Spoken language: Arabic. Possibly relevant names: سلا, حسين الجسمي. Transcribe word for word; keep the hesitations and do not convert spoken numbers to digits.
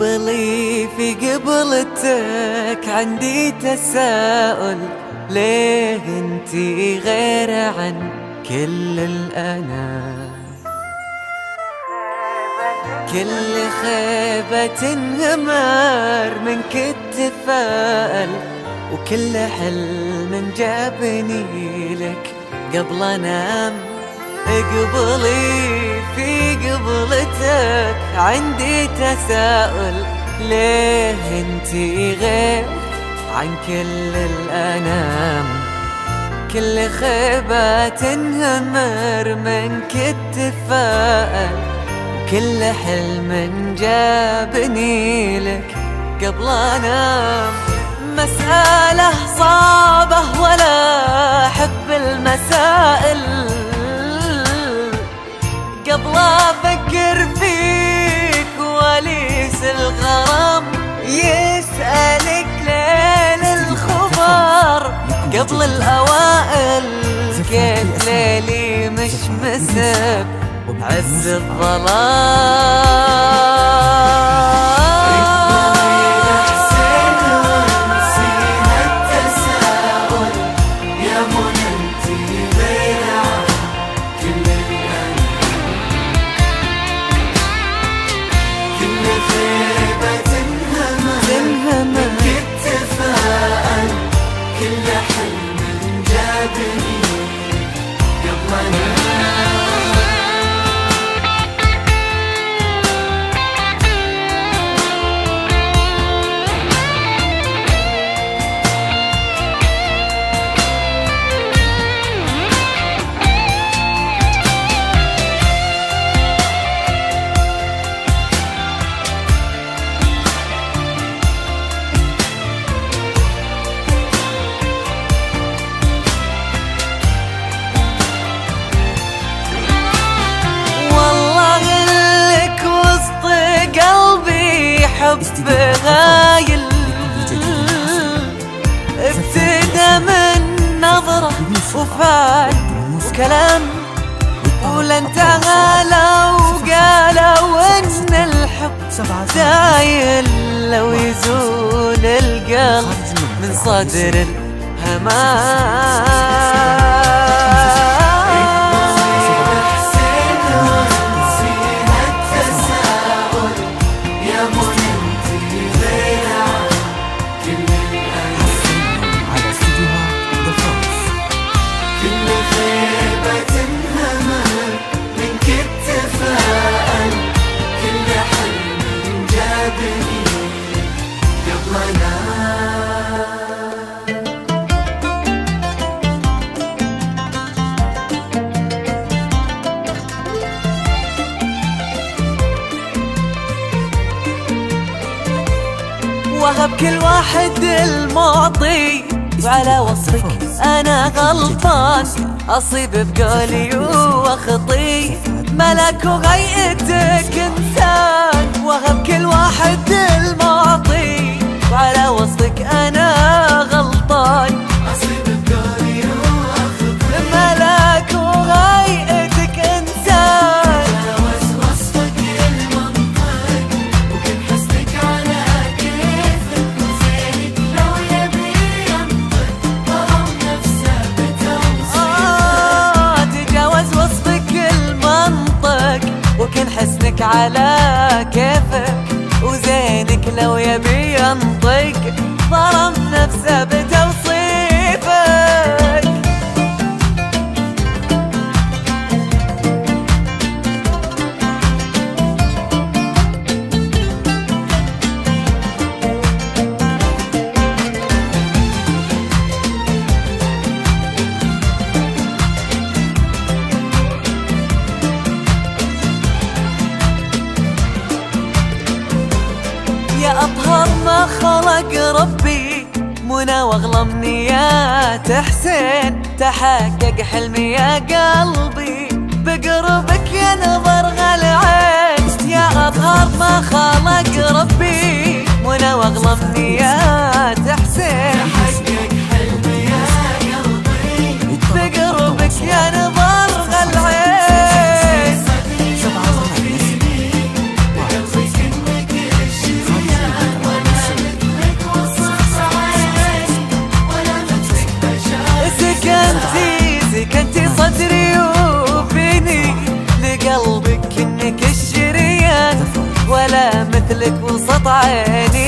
طلي في قبلتك عندي تساؤل، ليه انتي غير عن كل الأنام؟ كل خيبة تنهمر من كتفائل، وكل حلم جابني لك قبل أنام. اقبلي في قبلتك عندي تساؤل، ليه انتي غير عن كل الأنام؟ كل خيبة تنهمر من كتفائل، كل حلم جابني لك قبل أنام. مسألة صعبة ولا أحب المسائل، قبل أفكر فيك وليس الغرام يسألك ليل الخبر قبل الأوائل، كيف ليلي مش مسب عز الظلام. اقبلي يا حسين وانسين التساؤل، يا منى انتي غير عن كل الأنام. كل خيبة تنهمر من كتفائل، كل حلم جابني قبل أنام. حب غايل ابتدى من نظرة وفعل وكلام، ولا انتهى لو قالوا ان الحب زايل. لو يزول القلب من صدر الهمام. وهب كل واحد المعطي، وعلى وصفك أنا غلطان، أصيب بقولي وخطي ملك وغيئتك إنسان. وهب كل واحد المعطي، وعلى وصفك أنا غلطان، أصيب بقولي وخطي ملك وغيئتك إنسان. وكان حسنك على كيفك وزينك لو يبي ينطق، ظلم نفسه بتوصيفك. أطهر ما خلق ربي منى واغلى منيات حسين، تحقق حلمي يا قلبي بقربك ينظر غالعين. يا أطهر ما خلق ربي منى واغلى منيات حسين، تحقق حلمي يا قلبي بقربك ينظر غالعين. ولا مثلك وسط عيني.